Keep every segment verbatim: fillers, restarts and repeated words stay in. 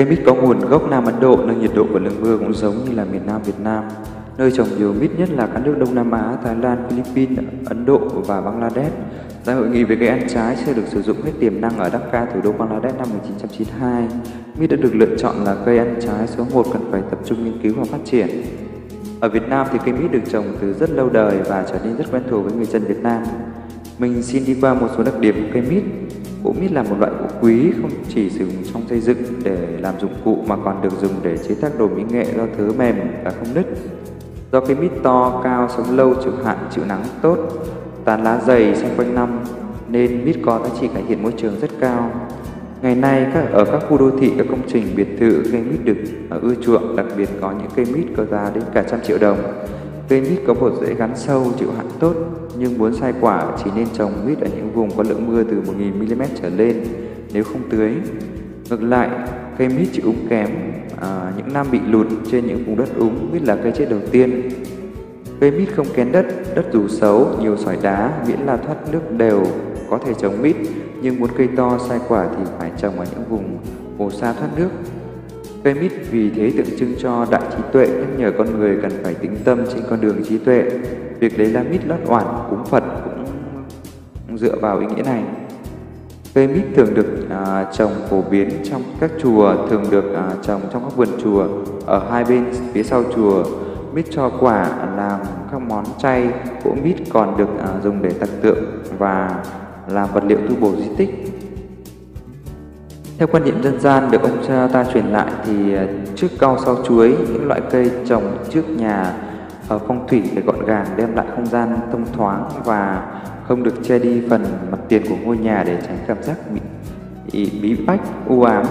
Cây mít có nguồn gốc Nam Ấn Độ nơi nhiệt độ và lượng mưa cũng giống như là miền Nam Việt Nam, nơi trồng nhiều mít nhất là các nước Đông Nam Á, Thái Lan, Philippines, Ấn Độ và Bangladesh. Tại hội nghị về cây ăn trái chưa được sử dụng hết tiềm năng ở Dhaka, thủ đô Bangladesh năm một nghìn chín trăm chín mươi hai, mít đã được lựa chọn là cây ăn trái số một cần phải tập trung nghiên cứu và phát triển. Ở Việt Nam thì cây mít được trồng từ rất lâu đời và trở nên rất quen thuộc với người dân Việt Nam. Mình xin đi qua một số đặc điểm của cây mít. Gỗ mít là một loại gỗ quý không chỉ dùng trong xây dựng để làm dụng cụ mà còn được dùng để chế tác đồ mỹ nghệ do thớ mềm và không nứt. Do cây mít to, cao, sống lâu, chịu hạn, chịu nắng tốt, tán lá dày xung quanh năm nên mít có giá trị cải thiện môi trường rất cao. Ngày nay các ở các khu đô thị, các công trình biệt thự, cây mít được ưa chuộng, đặc biệt có những cây mít có giá đến cả trăm triệu đồng. Cây mít có bộ rễ gắn sâu, chịu hạn tốt, nhưng muốn sai quả chỉ nên trồng mít ở những vùng có lượng mưa từ một nghìn mi li mét trở lên nếu không tưới. Ngược lại, cây mít chịu úng kém, à, những năm bị lụt trên những vùng đất úng, mít là cây chết đầu tiên. Cây mít không kén đất, đất dù xấu, nhiều sỏi đá, miễn là thoát nước đều có thể trồng mít, nhưng muốn cây to sai quả thì phải trồng ở những vùng hồ sa thoát nước. Cây mít vì thế tượng trưng cho đại trí tuệ, nhắc nhở con người cần phải tĩnh tâm trên con đường trí tuệ. Việc đấy là mít lót oản, cúng Phật cũng dựa vào ý nghĩa này. Cây mít thường được à, trồng phổ biến trong các chùa, thường được à, trồng trong các vườn chùa. Ở hai bên phía sau chùa, mít cho quả làm các món chay. Gỗ mít còn được à, dùng để tạc tượng và làm vật liệu tu bổ di tích. Theo quan niệm dân gian được ông cha ta truyền lại thì trước cau sau chuối, những loại cây trồng trước nhà ở phong thủy để gọn gàng, đem lại không gian thông thoáng và không được che đi phần mặt tiền của ngôi nhà để tránh cảm giác bị, bị bí bách, u ám,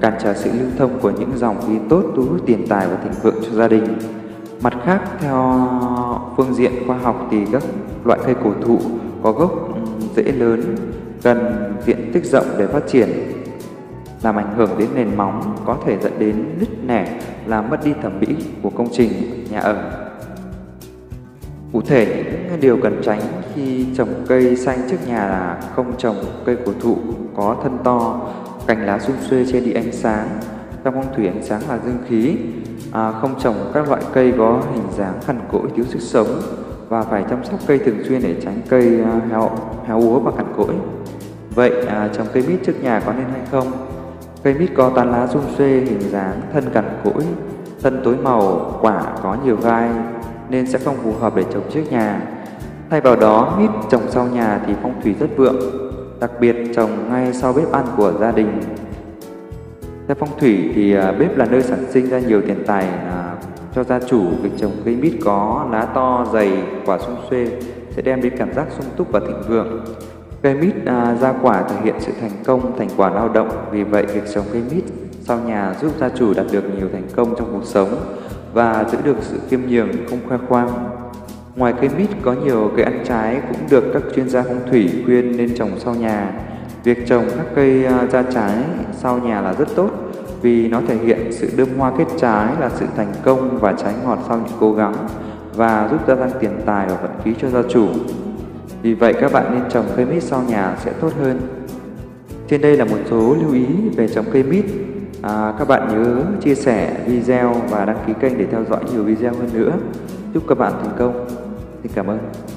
cản trở sự lưu thông của những dòng khí tốt, thu hút tiền tài và thịnh vượng cho gia đình. Mặt khác, theo phương diện khoa học thì các loại cây cổ thụ có gốc rễ lớn, cần diện tích rộng để phát triển, làm ảnh hưởng đến nền móng, có thể dẫn đến nứt nẻ, làm mất đi thẩm mỹ của công trình nhà ở. Cụ thể, những điều cần tránh khi trồng cây xanh trước nhà là không trồng cây cổ thụ có thân to, cành lá sum xuê che đi ánh sáng. Trong phong thủy, ánh sáng là dương khí. À, không trồng các loại cây có hình dáng khằn cỗi, thiếu sức sống và phải chăm sóc cây thường xuyên để tránh cây héo, héo úa và khằn cỗi. Vậy à, trồng cây mít trước nhà có nên hay không? Cây mít có tán lá sum xuê, hình dáng thân cằn cỗi, thân tối màu, quả có nhiều gai nên sẽ không phù hợp để trồng trước nhà. Thay vào đó, mít trồng sau nhà thì phong thủy rất vượng, đặc biệt trồng ngay sau bếp ăn của gia đình. Theo phong thủy thì à, bếp là nơi sản sinh ra nhiều tiền tài à, cho gia chủ. Việc trồng cây mít có lá to, dày, quả sum xuê sẽ đem đến cảm giác sung túc và thịnh vượng. Cây mít à, ra quả thể hiện sự thành công, thành quả lao động. Vì vậy, việc trồng cây mít sau nhà giúp gia chủ đạt được nhiều thành công trong cuộc sống và giữ được sự khiêm nhường, không khoe khoang. Ngoài cây mít, có nhiều cây ăn trái cũng được các chuyên gia phong thủy khuyên nên trồng sau nhà. Việc trồng các cây à, ra trái sau nhà là rất tốt vì nó thể hiện sự đơm hoa kết trái, là sự thành công và trái ngọt sau những cố gắng, và giúp gia tăng tiền tài và vận khí cho gia chủ. Vì vậy các bạn nên trồng cây mít sau nhà sẽ tốt hơn. Trên đây là một số lưu ý về trồng cây mít. À, các bạn nhớ chia sẻ video và đăng ký kênh để theo dõi nhiều video hơn nữa. Chúc các bạn thành công. Xin cảm ơn.